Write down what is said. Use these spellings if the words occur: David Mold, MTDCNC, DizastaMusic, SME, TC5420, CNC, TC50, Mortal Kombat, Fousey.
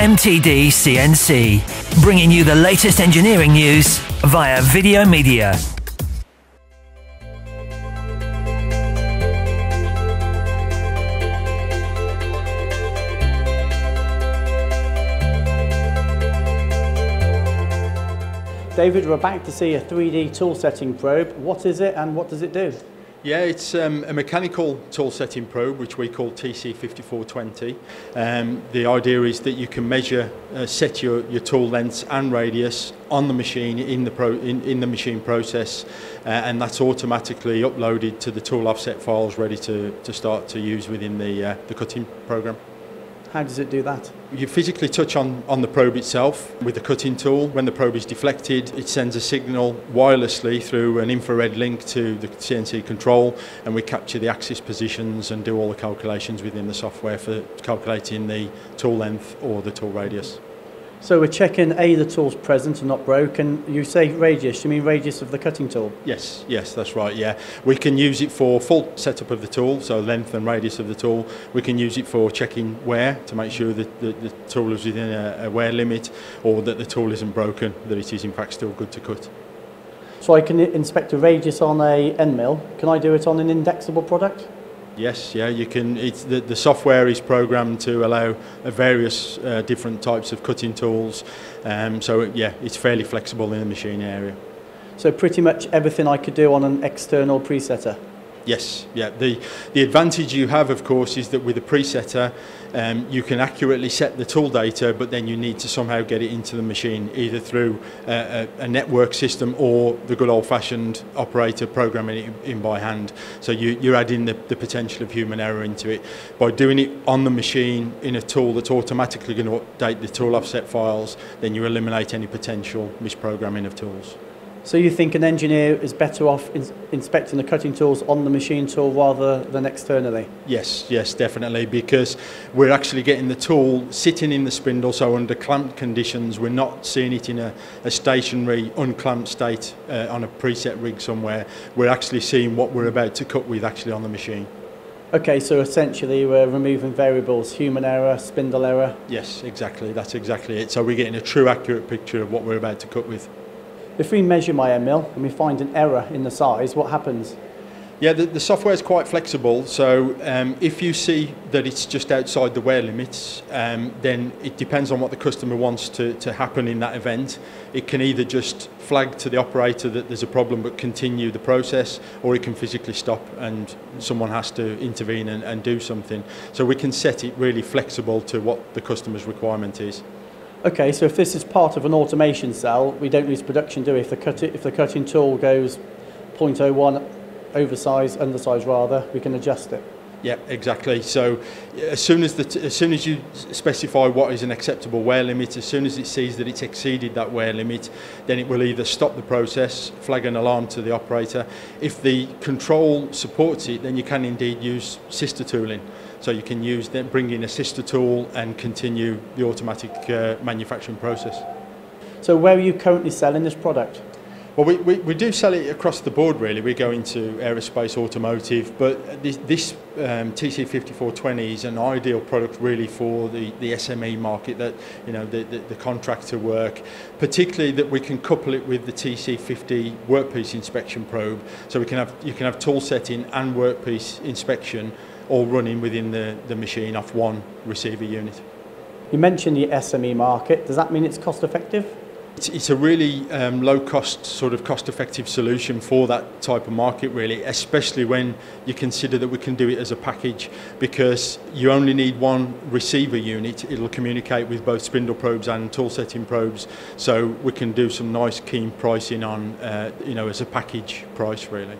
MTDCNC, bringing you the latest engineering news via video media. David, we're back to see a 3D tool setting probe. What is it and what does it do? Yeah, it's a mechanical tool setting probe, which we call TC5420. The idea is that you can measure, set your tool lengths and radius on the machine in the machine process, and that's automatically uploaded to the tool offset files, ready to start to use within the cutting program. How does it do that? You physically touch on the probe itself with the cutting tool. When the probe is deflected, it sends a signal wirelessly through an infrared link to the CNC control, and we capture the axis positions and do all the calculations within the software for calculating the tool length or the tool radius. So we're checking A, the tool's present and not broken. You say radius, you mean radius of the cutting tool? Yes, that's right, yeah. We can use it for full setup of the tool, so length and radius of the tool. We can use it for checking wear, to make sure that the tool is within a wear limit, or that the tool isn't broken, that it is in fact still good to cut. So I can inspect a radius on a end mill. Can I do it on an indexable product? Yes, yeah, you can. It's the software is programmed to allow various different types of cutting tools, so yeah, it's fairly flexible in the machine area. So pretty much everything I could do on an external presetter? Yes, yeah. The advantage you have, of course, is that with a presetter, you can accurately set the tool data, but then you need to somehow get it into the machine, either through a network system or the good old-fashioned operator programming it in by hand. So you're adding the potential of human error into it. By doing it on the machine in a tool that's automatically going to update the tool offset files, then you eliminate any potential misprogramming of tools. So you think an engineer is better off inspecting the cutting tools on the machine tool rather than externally? Yes, definitely, because we're actually getting the tool sitting in the spindle, so under clamped conditions. We're not seeing it in a stationary, unclamped state on a preset rig somewhere. We're actually seeing what we're about to cut with actually on the machine. Okay, so essentially we're removing variables, human error, spindle error? Yes, exactly, that's exactly it. So we're getting a true accurate picture of what we're about to cut with. If we measure my end mill and we find an error in the size, what happens? Yeah, the software is quite flexible, so if you see that it's just outside the wear limits, then it depends on what the customer wants to happen in that event. It can either just flag to the operator that there's a problem but continue the process, or it can physically stop and someone has to intervene and do something. So we can set it really flexible to what the customer's requirement is. Okay, so if this is part of an automation cell, we don't lose production, do we? If the cutting tool goes 0.01 undersize rather, we can adjust it. Yeah, exactly. So as soon as you specify what is an acceptable wear limit, as soon as it sees that it's exceeded that wear limit, then it will either stop the process, flag an alarm to the operator. If the control supports it, then you can indeed use sister tooling. So you can bring in a sister tool and continue the automatic manufacturing process. So where are you currently selling this product? Well, we do sell it across the board, really. We go into aerospace, automotive, but this TC5420 is an ideal product, really, for the SME market, that, you know, the contractor work, particularly that we can couple it with the TC50 workpiece inspection probe, so you can have tool setting and workpiece inspection all running within the machine off one receiver unit. You mentioned the SME market. Does that mean it's cost effective? It's a really low-cost, sort of cost-effective solution for that type of market, really, especially when you consider that we can do it as a package, because you only need one receiver unit. It'll communicate with both spindle probes and tool setting probes, so we can do some nice keen pricing on, you know, as a package price, really.